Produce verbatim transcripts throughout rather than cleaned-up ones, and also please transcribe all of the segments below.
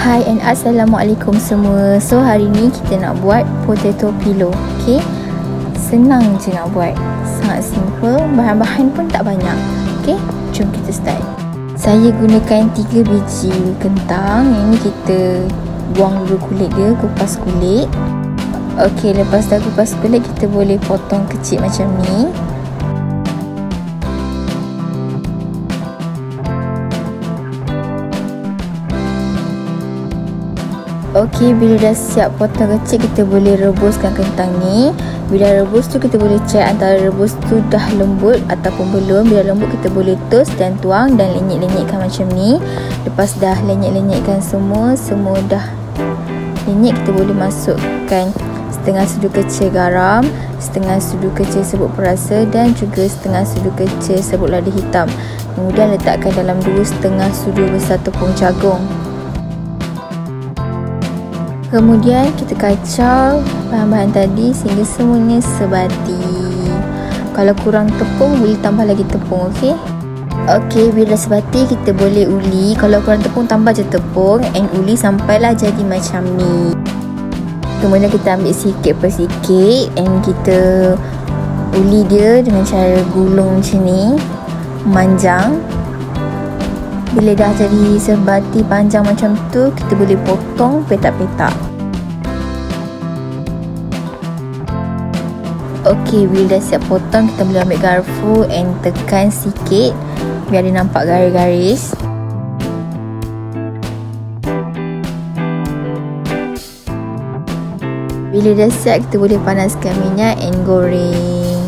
Hai and Assalamualaikum semua. So hari ni kita nak buat potato pillau. Okay, senang je nak buat, sangat simple, bahan-bahan pun tak banyak. Okay, jom kita start. Saya gunakan tiga biji kentang. Yang ni kita buang dulu kulit dia, kupas kulit. Okay, lepas dah kupas kulit, kita boleh potong kecil macam ni. Okey, bila dah siap potong kecil, kita boleh rebuskan kentang ni. Bila rebus tu, kita boleh cek antara rebus tu dah lembut ataupun belum. Bila lembut, kita boleh toast dan tuang dan lenyek-lenyekkan macam ni. Lepas dah lenyek-lenyekkan semua, semua dah lenyek, kita boleh masukkan setengah sudu kecil garam, setengah sudu kecil sebut perasa dan juga setengah sudu kecil sebut lada hitam. Kemudian letakkan dalam dua setengah sudu besar tepung jagung. Kemudian kita kacau bahan-bahan tadi sehingga semuanya sebati. Kalau kurang tepung, boleh tambah lagi tepung, okey? Okey, bila sebati, kita boleh uli. Kalau kurang tepung, tambah je tepung and uli sampailah jadi macam ni. Kemudian kita ambil sikit per sikit and kita uli dia dengan cara gulung macam ni, manjang. Bila dah jadi sebati panjang macam tu, kita boleh potong petak-petak. Okey, bila dah siap potong, kita boleh ambil garfu and tekan sikit biar dia nampak garis-garis. Bila dah siap, kita boleh panaskan minyak and goreng.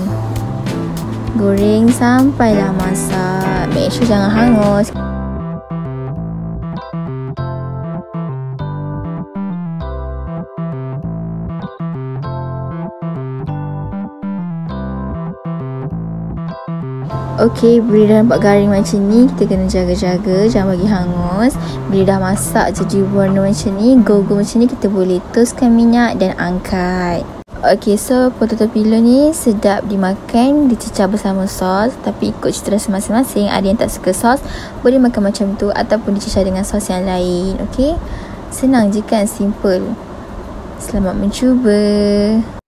Goreng sampailah masak. Make sure jangan hangus. Okey, bila dah nampak garing macam ni, kita kena jaga-jaga, jangan bagi hangus. Bila dah masak jadi warna macam ni, go-go macam ni, kita boleh toskan minyak dan angkat. Okey, so potato pillau ni sedap dimakan, dicecah bersama sos. Tapi ikut cita rasa masing-masing. Ada yang tak suka sos, boleh makan macam tu ataupun dicecah dengan sos yang lain. Okey, senang je kan, simple. Selamat mencuba.